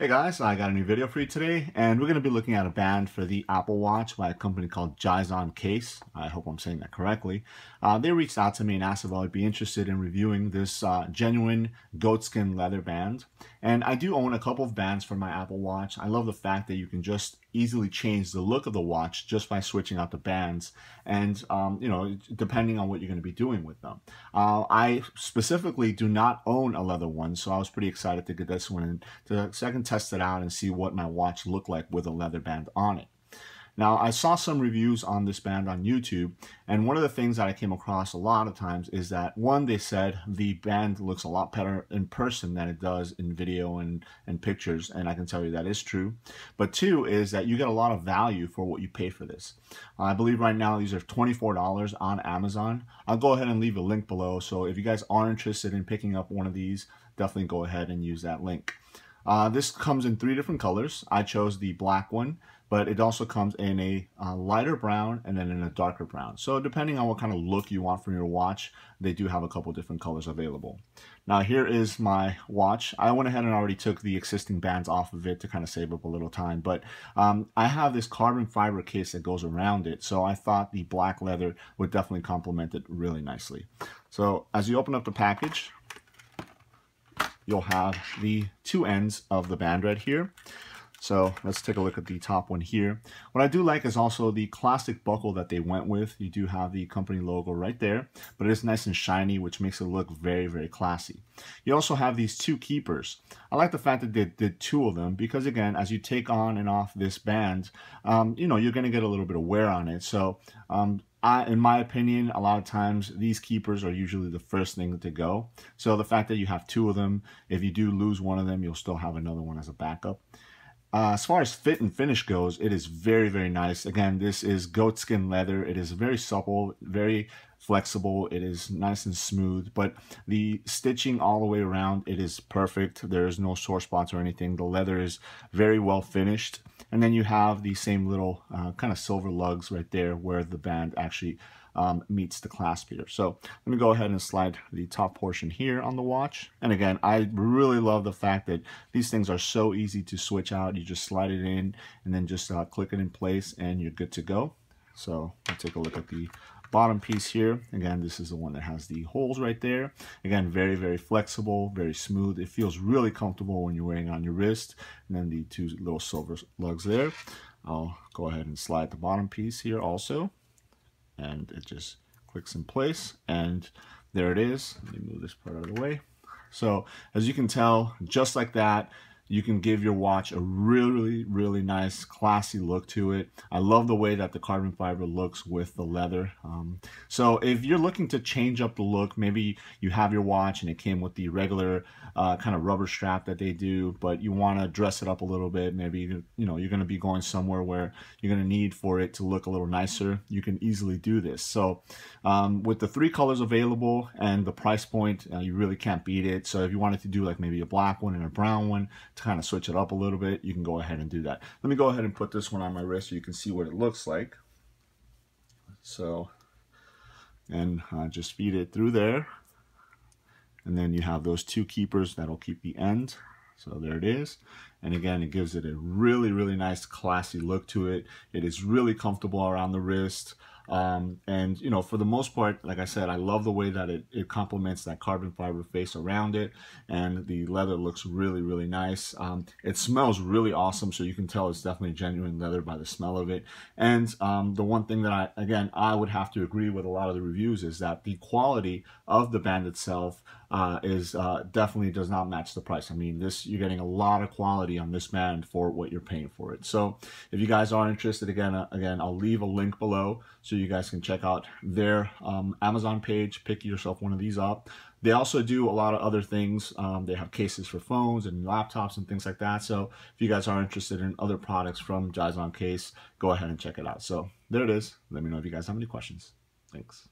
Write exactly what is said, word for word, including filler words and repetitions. Hey guys, I got a new video for you today, and we're going to be looking at a band for the Apple Watch by a company called Jisoncase. I hope I'm saying that correctly. Uh, they reached out to me and asked if I would be interested in reviewing this uh, genuine goatskin leather band. And I do own a couple of bands for my Apple Watch. I love the fact that you can just easily change the look of the watch just by switching out the bands, and um, you know, depending on what you're going to be doing with them. Uh, I specifically do not own a leather one, so I was pretty excited to get this one in to, so I can test it out and see what my watch looked like with a leather band on it. Now, I saw some reviews on this band on YouTube, and one of the things that I came across a lot of times is that, one, they said the band looks a lot better in person than it does in video and, and pictures, and I can tell you that is true. But two is that you get a lot of value for what you pay for this. I believe right now these are twenty-four dollars on Amazon. I'll go ahead and leave a link below, so if you guys are interested in picking up one of these, definitely go ahead and use that link. Uh, this comes in three different colors. I chose the black one, but it also comes in a uh, lighter brown and then in a darker brown. So depending on what kind of look you want from your watch, they do have a couple different colors available. Now here is my watch. I went ahead and already took the existing bands off of it to kind of save up a little time, but um, I have this carbon fiber case that goes around it, so I thought the black leather would definitely complement it really nicely. So as you open up the package, you'll have the two ends of the band right here. So let's take a look at the top one here. What I do like is also the plastic buckle that they went with. You do have the company logo right there, but it is nice and shiny, which makes it look very, very classy. You also have these two keepers. I like the fact that they did two of them because, again, as you take on and off this band, um, you know, you're going to get a little bit of wear on it. So um, I, in my opinion, a lot of times these keepers are usually the first thing to go. So the fact that you have two of them, if you do lose one of them, you'll still have another one as a backup. Uh, as far as fit and finish goes, it is very, very nice. Again, this is goatskin leather. It is very supple, very flexible. It is nice and smooth, but the stitching all the way around, it is perfect. There is no sore spots or anything. The leather is very well finished. And then you have the same little uh, kind of silver lugs right there where the band actually um, meets the clasp here. So let me go ahead and slide the top portion here on the watch. And again, I really love the fact that these things are so easy to switch out. You just slide it in and then just uh, click it in place and you're good to go. So let's take a look at the bottom piece here. Again, this is the one that has the holes right there. Again, very, very flexible, very smooth. It feels really comfortable when you're wearing it on your wrist. And then the two little silver lugs there. I'll go ahead and slide the bottom piece here also. And it just clicks in place. And there it is. Let me move this part out of the way. So as you can tell, just like that, you can give your watch a really, really nice, classy look to it. I love the way that the carbon fiber looks with the leather. Um, so if you're looking to change up the look, maybe you have your watch and it came with the regular uh, kind of rubber strap that they do, but you wanna dress it up a little bit. Maybe, you know, you're gonna be going somewhere where you're gonna need for it to look a little nicer. You can easily do this. So um, with the three colors available and the price point, uh, you really can't beat it. So if you wanted to do like maybe a black one and a brown one, to kind of switch it up a little bit, you can go ahead and do that. Let me go ahead and put this one on my wrist so you can see what it looks like. So, and uh, just feed it through there. And then you have those two keepers that'll keep the end. So there it is. And again, it gives it a really, really nice, classy look to it. It is really comfortable around the wrist. Um, and, you know, for the most part, like I said, I love the way that it, it complements that carbon fiber face around it. And the leather looks really, really nice. Um, it smells really awesome. So you can tell it's definitely genuine leather by the smell of it. And um, the one thing that I, again, I would have to agree with a lot of the reviews is that the quality of the band itself uh, is uh, definitely does not match the price. I mean, this, you're getting a lot of quality on this band for what you're paying for it. So if you guys are interested, again, uh, again, I'll leave a link below so you guys can check out their um, Amazon page, pick yourself one of these up. They also do a lot of other things. Um, they have cases for phones and laptops and things like that. So if you guys are interested in other products from Jisoncase, go ahead and check it out. So there it is. Let me know if you guys have any questions. Thanks.